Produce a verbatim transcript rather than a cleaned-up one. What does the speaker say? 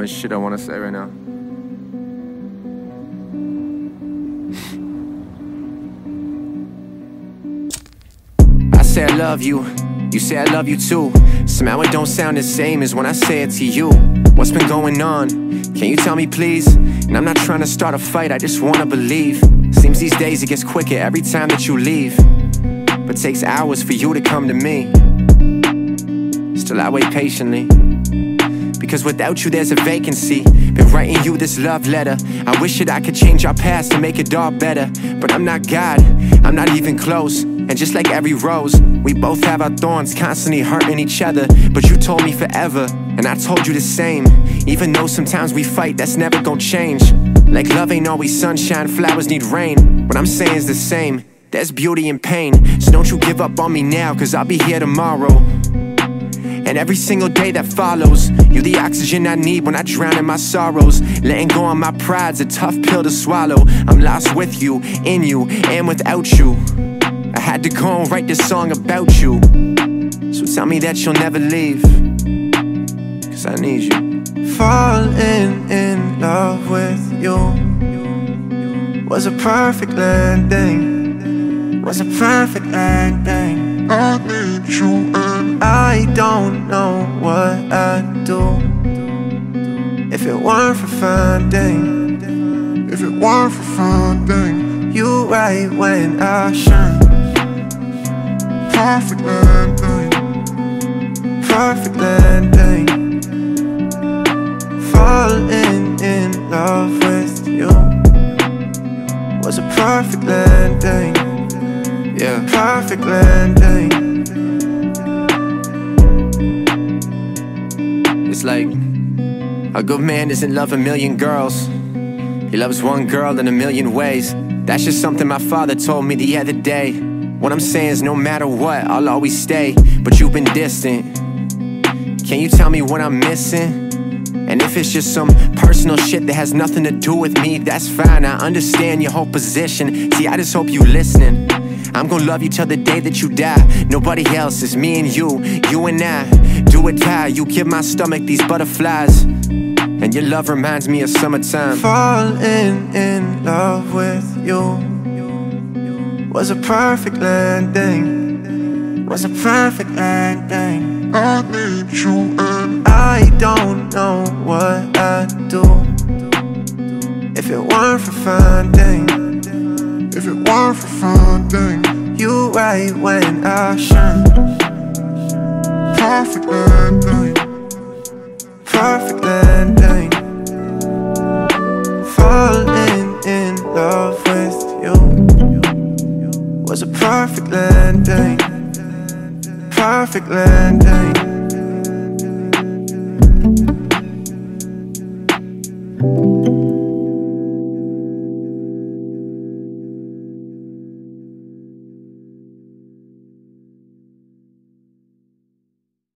much shit I want to say right now. I say I love you, you say I love you too. Somehow it don't sound the same as when I say it to you. What's been going on? Can you tell me please? And I'm not trying to start a fight, I just want to believe. Seems these days it gets quicker every time that you leave, but takes hours for you to come to me. Still I wait patiently, because without you there's a vacancy. Been writing you this love letter, I wish that I could change our past and make it all better. But I'm not God, I'm not even close. And just like every rose, we both have our thorns, constantly hurting each other. But you told me forever, and I told you the same. Even though sometimes we fight, that's never gonna change. Like love ain't always sunshine, flowers need rain. What I'm saying is the same, there's beauty in pain. So don't you give up on me now, cause I'll be here tomorrow and every single day that follows. You're the oxygen I need when I drown in my sorrows. Letting go of my pride's a tough pill to swallow. I'm lost with you, in you, and without you. I had to go and write this song about you. So tell me that you'll never leave, cause I need you. Falling in love with you was a perfect landing, was a perfect landing. I need you and I don't know what I'd do if it weren't for finding, if it weren't for finding you right when I shine. Perfect landing, perfect landing. Falling in love with you was a perfect landing, yeah, perfect landing. It's like a good man doesn't love a million girls, he loves one girl in a million ways. That's just something my father told me the other day. What I'm saying is no matter what, I'll always stay. But you've been distant, can you tell me what I'm missing? And if it's just some personal shit that has nothing to do with me, that's fine, I understand your whole position. See, I just hope you listening. I'm gonna love you till the day that you die. Nobody else, it's me and you, you and I. Do or die, you give my stomach these butterflies, and your love reminds me of summertime. Falling in love with you was a perfect landing, was a perfect landing. I need you and I don't know what I'd do if it weren't for finding, if it weren't for finding you right when I shine. Perfect landing, perfect landing. Falling in love with was a perfect landing, perfect landing. Perfect landing.